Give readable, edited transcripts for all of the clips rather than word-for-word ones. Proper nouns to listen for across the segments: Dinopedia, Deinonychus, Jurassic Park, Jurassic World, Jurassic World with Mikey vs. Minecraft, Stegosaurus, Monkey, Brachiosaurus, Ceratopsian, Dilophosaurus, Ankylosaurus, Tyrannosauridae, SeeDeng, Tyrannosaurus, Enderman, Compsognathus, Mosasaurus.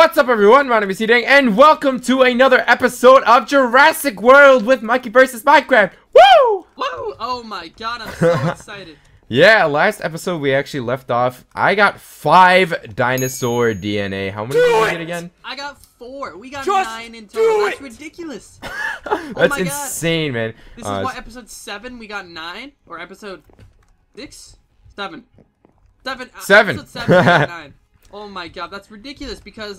What's up, everyone? My name is SeeDeng, and welcome to another episode of Jurassic World with Mikey vs. Minecraft. Woo! Woo! Oh my god, I'm so excited. Yeah, last episode we actually left off. I got 5 dinosaur DNA. How many did you get again? I got 4. We got 9 in total. That's ridiculous. Oh that's insane, man. This is what, episode 7 we got 9? Or episode 6? 7. 7. 7. Episode 7 we got 9. Oh my god, that's ridiculous because,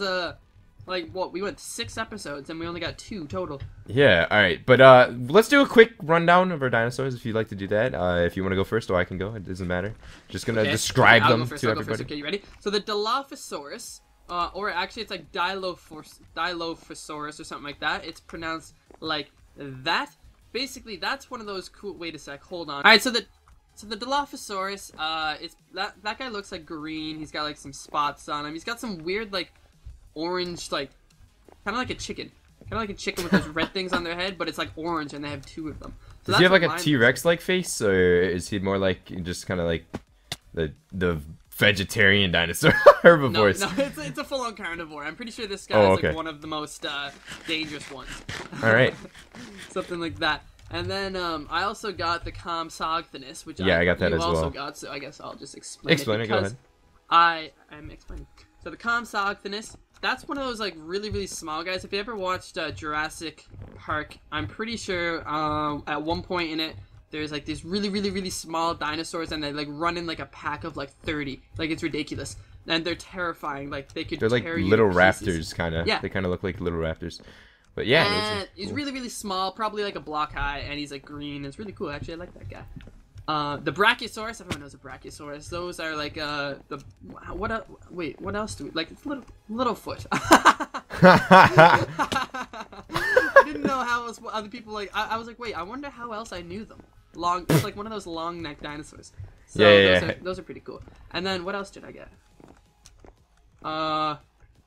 like, what, we went 6 episodes and we only got 2 total. Yeah, alright, but, let's do a quick rundown of our dinosaurs if you'd like to do that. If you want to go first, or I can go, it doesn't matter. Just gonna describe them to everybody. Okay, you ready? So the Dilophosaurus, or actually it's like Dilophosaurus or something like that. It's pronounced like that. Basically, that's one of those cool, wait a sec, hold on. Alright, So the Dilophosaurus, it's that guy looks like green. He's got like some spots on him. He's got some weird like orange, like kind of like a chicken, with those red things on their head, but it's like orange, and they have 2 of them. So does he have like a T-Rex like face, or is he more like just kind of like the vegetarian dinosaur herbivores? No, it's a full-on carnivore. I'm pretty sure this guy is like one of the most dangerous ones. All right, something like that. And then I also got the Compsognathus, which I got that as well. Also got, so I guess I'll just explain it go ahead. I am explaining. So the Compsognathus, that's one of those like really small guys. If you ever watched Jurassic Park, I'm pretty sure at one point in it there's like these really small dinosaurs, and they like run in like a pack of like 30. Like it's ridiculous. And they're terrifying. Like they could tear you to pieces. They're like little raptors kind of. Yeah. They kind of look like little raptors. But yeah, and he's really small, probably like a block high, and he's like green. It's really cool, actually. I like that guy. The Brachiosaurus, everyone knows a Brachiosaurus. Those are like what else do we like? It's little foot. I didn't know how else other people like. I was like, wait, I wonder how else I knew them. It's like one of those long neck dinosaurs. So yeah, those are pretty cool. And then what else did I get?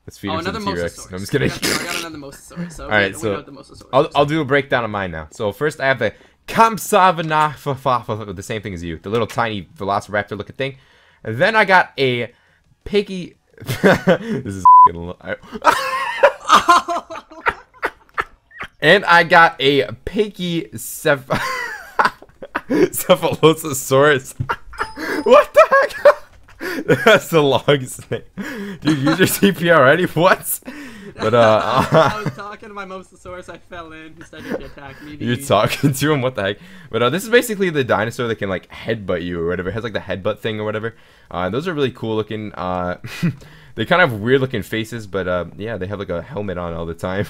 Let's feed him to the T-Rex. No, I'm just kidding. I got another Mosasaurus. So alright, so the Mosasaurus. I'll do a breakdown of mine now. So first I have the Compsognathus, the same thing as you, the little tiny velociraptor looking thing. And then I got a piggy. This is and I got a piggy cephalosaurus. What the heck? That's the longest thing. Dude, use your CPR already? What? But, I was talking to my Mosasaurus, I fell in, he started to attack me. You're talking to him? What the heck? But this is basically the dinosaur that can, like, headbutt you or whatever. It has, like, the headbutt thing or whatever. Those are really cool looking. They kind of have weird looking faces, but, yeah, they have, like, a helmet on all the time.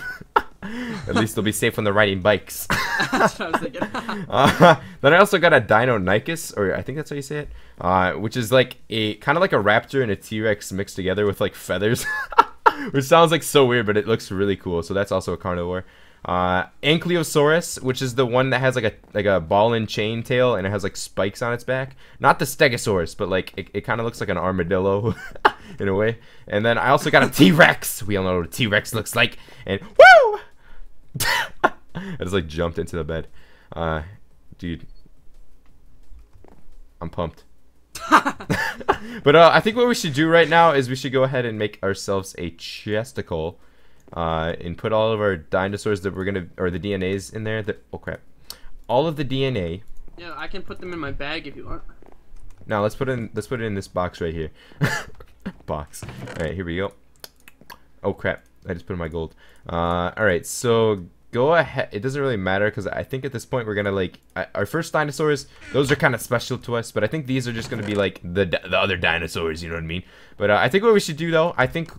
At least they'll be safe when they're riding bikes. That's what I was thinking. Then I also got a Deinonychus, or I think that's how you say it, which is like a kind of like a raptor and a T-Rex mixed together with like feathers, which sounds like so weird, but it looks really cool. So that's also a carnivore. Ankylosaurus, which is the one that has like a ball and chain tail, and it has like spikes on its back. Not the Stegosaurus, but like it kind of looks like an armadillo in a way. And then I also got a T-Rex. We all know what a T-Rex looks like. And woo! I just like jumped into the bed. Dude, I'm pumped. But I think what we should do right now is we should go ahead and make ourselves a chesticle, and put all of our dinosaurs that we're gonna, or the DNA's in there. Oh crap, all of the DNA. Yeah, I can put them in my bag if you want. Now let's put it in this box right here. Box. All right, here we go. Oh crap. I just put in my gold. Alright, so go ahead. It doesn't really matter because I think at this point we're going to like... Our first dinosaurs, those are kind of special to us, but I think these are just going to be like the other dinosaurs, you know what I mean? But I think what we should do though, I think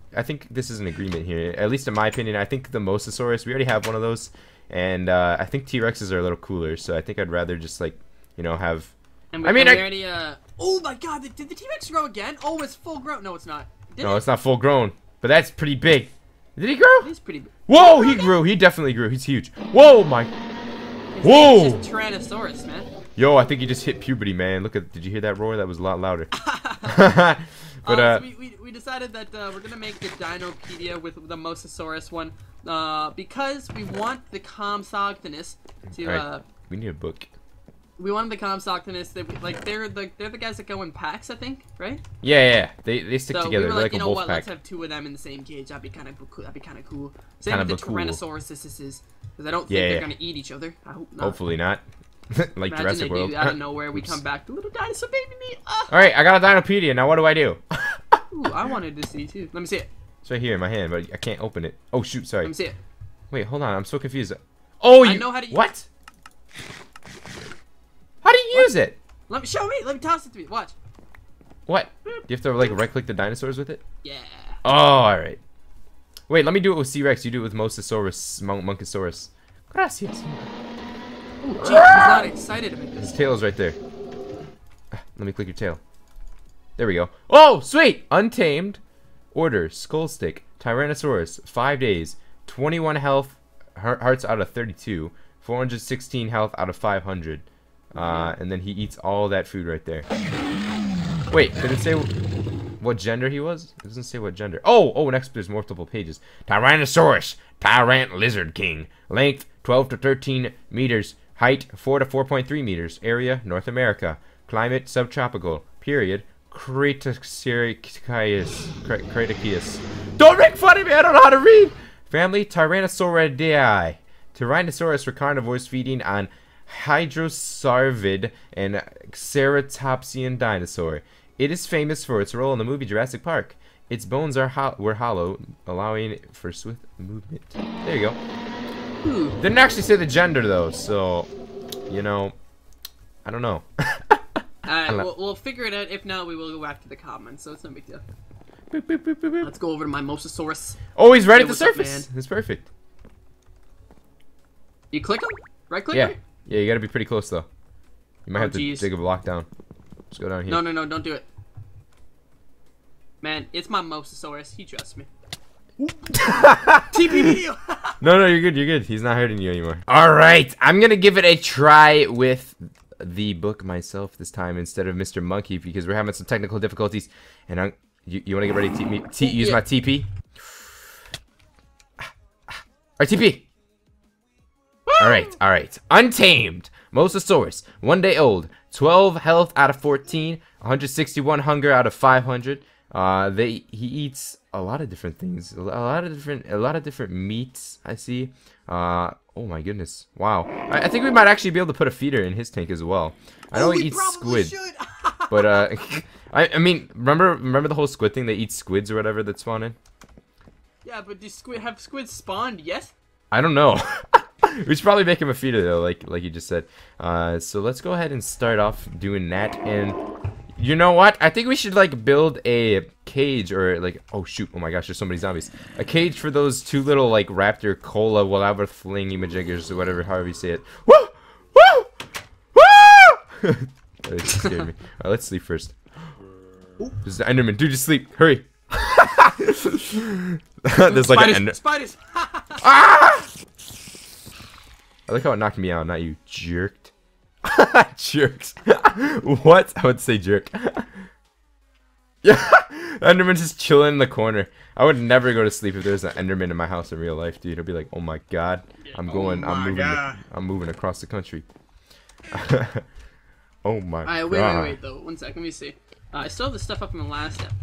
this is an agreement here, at least in my opinion. I think the Mosasaurus, we already have one of those, and I think T-Rexes are a little cooler, so I think I'd rather just like, you know, have... And we, I mean, already, oh my god, did the T-Rex grow again? Oh, it's full grown. No, it's not. It's not full grown, but that's pretty big. Did he grow? He's pretty big. Whoa, he grew. He definitely grew. He's huge. Whoa, my. Whoa. It's just Tyrannosaurus, man. Yo, I think he just hit puberty, man. Look at. Did you hear that roar? That was a lot louder. But so we decided that we're gonna make the Dinopedia with the Mosasaurus one, because we want the Compsognathus to. All right. We need a book. we wanted the Compsognathus. They're the guys that go in packs, I think, right? Yeah, yeah. They stick together. We were like, you know what? Let's have two of them in the same cage. That'd be kind of cool. Same with the Tyrannosaurus, because I don't think they're gonna eat each other. I hope not. Hopefully not. Like imagine Jurassic World. Out of nowhere, we come back to little dinosaur baby me. All right, I got a Dinopedia. Now what do? Ooh, I wanted to see too. Let me see it. It's right here in my hand, but I can't open it. Oh shoot, sorry. Let me see it. Wait, hold on. I'm so confused. Oh, you know how to use what? How do you use it? Let me toss it to me. Watch. What? Do you have to like right-click the dinosaurs with it? Yeah. Oh, all right. Wait, let me do it with C-Rex. You do it with Mosasaurus, Monkasaurus. Gracias. Oh, geez, he's not excited about this. His tail is right there. Let me click your tail. There we go. Oh, sweet! Untamed. Order. Skull stick. Tyrannosaurus. 5 days. 21 health. Hearts out of 32. 416 health out of 500. And then he eats all that food right there. Wait, did it say what gender he was? It doesn't say what gender. Oh, next there's multiple pages. Tyrannosaurus, Tyrant Lizard King. Length, 12 to 13 meters. Height, 4 to 4.3 meters. Area, North America. Climate, subtropical. Period, Cretaceous. Don't make fun of me, I don't know how to read! Family, Tyrannosauridae. Tyrannosaurus were carnivores feeding on Hydrosaurid and Ceratopsian dinosaur. It is famous for its role in the movie Jurassic Park. Its bones were hollow, allowing for swift movement. There you go. Ooh. Didn't actually say the gender though, so you know, I don't know. Alright, we'll figure it out. If not, we will go back to the comments, so it's no big deal. Boop, boop, boop, boop, boop. Let's go over to my Mosasaurus. Oh, he's right at the surface. It's perfect. You click him? Right click him? Yeah, you gotta be pretty close though. You might have to dig a block down. Let's go down here. No, don't do it. Man, it's my Mosasaurus. He trusts me. TPP! No, you're good, He's not hurting you anymore. Alright, I'm gonna give it a try with the book myself this time instead of Mr. Monkey because we're having some technical difficulties. And I'm, you wanna get ready to use my TP? Alright, TP! Alright. Untamed. Mosasaurus. 1 day old. 12 health out of 14. 161 hunger out of 500. He eats a lot of different things. A lot of different meats, I see. Oh my goodness. Wow. I think we might actually be able to put a feeder in his tank as well. I know he eats squid. But I mean, remember the whole squid thing? They eat squids or whatever that spawn in? Yeah, but have squids spawned, yes? I don't know. We should probably make him a feeder though, like you just said. So let's go ahead and start off doing that. And you know what? I think we should like build a cage or like oh my gosh, there's so many zombies. A cage for those two little like raptor cola whatever flingy majiggers or whatever, however you say it. Woo! Woo! Woo! That just scared me. Alright, let's sleep first. This is the Enderman. Dude, just sleep. Hurry. There's like an Enderman. Spiders! Ah! I like how it knocked me out, not you. Jerked. Jerks. What? I would say jerk. Yeah. Enderman's just chilling in the corner. I would never go to sleep if there was an Enderman in my house in real life, dude. I'd be like, oh my god. I'm moving across the country. Oh my god. Alright, wait though. 1 second, let me see. I still have this stuff up in the last step.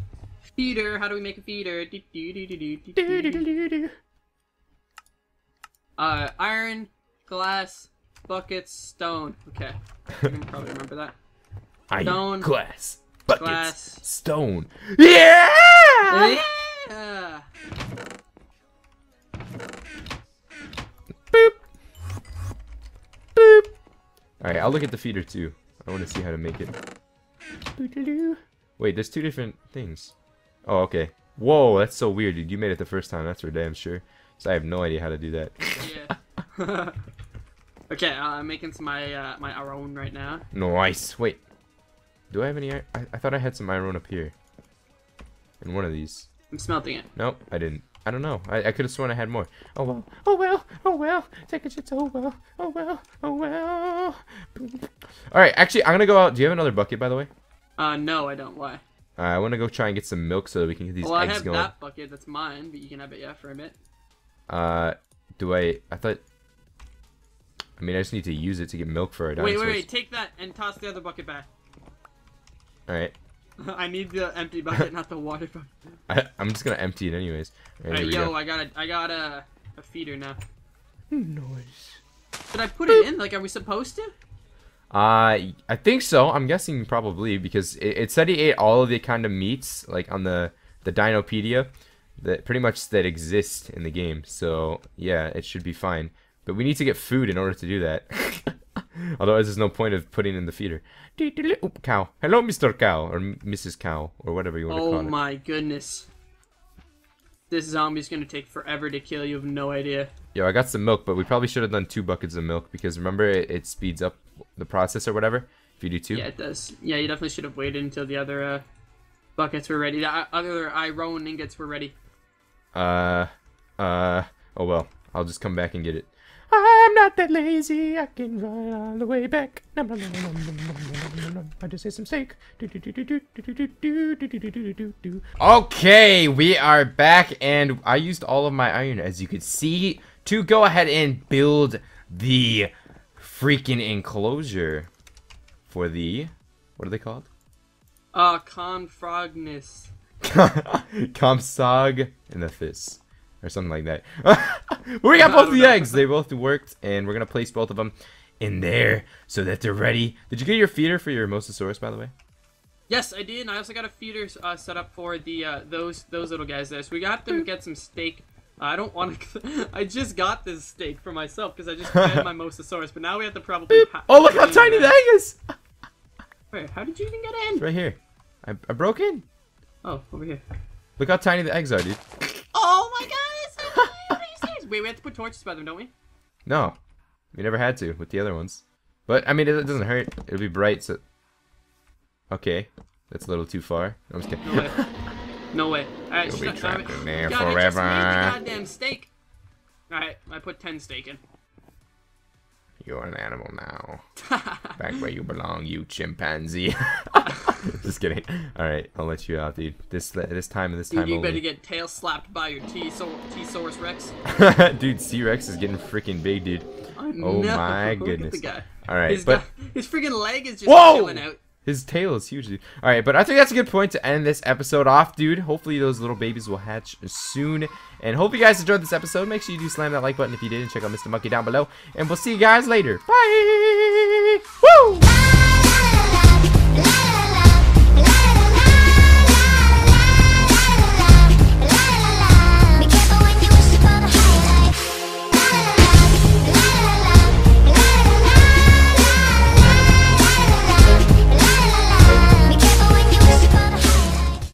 Feeder, how do we make a feeder? Iron. Glass, buckets, stone. Okay, I can probably remember that. Stone, glass, buckets, stone. Yeah! Yeah! Boop. Boop. Alright, I'll look at the feeder too. I want to see how to make it. Wait, there's two different things. Oh, okay. Whoa, that's so weird, dude. You made it the first time, that's for damn sure. So I have no idea how to do that. Yeah. Okay, I'm making some my iron right now. Nice. Wait, do I have any? I thought I had some iron up here. In one of these. I'm smelting it. Nope, I didn't. I don't know. I could have sworn I had more. Oh well. Oh well. Oh well. Take a shit. Oh well. Oh well. Oh well. All right. Actually, I'm gonna go out. Do you have another bucket, by the way? No, I don't. Why? I want to go try and get some milk so that we can get these eggs going. Well, I have that bucket. That's mine, but you can have it for a bit. Do I? I thought. I mean, I just need to use it to get milk for our dinosaurs. Wait, take that and toss the other bucket back. Alright. I need the empty bucket, not the water bucket. I'm just gonna empty it anyways. Alright, yo, I got a feeder now. Nice. Did I put it in? Like, are we supposed to? I think so. I'm guessing probably, because it said he ate all of the kind of meats, like on the Dinopedia, that pretty much that exist in the game. So yeah, it should be fine. But we need to get food in order to do that. Otherwise, there's no point of putting in the feeder. Oh, cow. Hello, Mr. Cow, or Mrs. Cow, or whatever you want to call it. Oh my goodness. This zombie's gonna take forever to kill, you have no idea. Yo, I got some milk, but we probably should have done 2 buckets of milk, because remember, it speeds up the process or whatever, if you do 2. Yeah, it does. Yeah, you definitely should have waited until the other buckets were ready. The other iron ingots were ready. Oh well, I'll just come back and get it. I'm not that lazy, I can run all the way back. Nom, nom, nom, nom, nom, nom, nom. I just ate some steak. Okay, we are back, and I used all of my iron, as you can see, to go ahead and build the freaking enclosure for the... What are they called? Compsognathus. Compsognathus. Or something like that. We got both the eggs. They both worked, and we're gonna place both of them in there so that they're ready. Did you get your feeder for your Mosasaurus, by the way? Yes, I did, and I also got a feeder set up for the those little guys there. So we got them get some steak. I don't want to. I just got this steak for myself because I just fed my Mosasaurus, but now we have to probably. Oh, look how tiny that egg is! Wait, how did you even get in? It's right here. I broke in. Oh, over here. Look how tiny the eggs are, dude. Oh my god! Wait, we have to put torches by them, don't we? No. We never had to with the other ones. But, I mean, it doesn't hurt. It'll be bright, so... Okay. That's a little too far. I'm just kidding. No way. No way. Alright, you'll be trapped in there forever. I just made the goddamn steak. Alright, I put 10 steak in. You're an animal now. Back where you belong, you chimpanzee. Just kidding. Alright, I'll let you out, dude. This time you only. Better get tail slapped by your T-Saurus Rex. Dude, C-Rex is getting freaking big, dude. Oh my goodness. Alright, but... His freaking leg is just chilling out. His tail is huge, dude. Alright, but I think that's a good point to end this episode off, dude. Hopefully those little babies will hatch soon. And hope you guys enjoyed this episode. Make sure you do slam that like button if you did. And check out Mr. Monkey down below. And we'll see you guys later. Bye! Woo!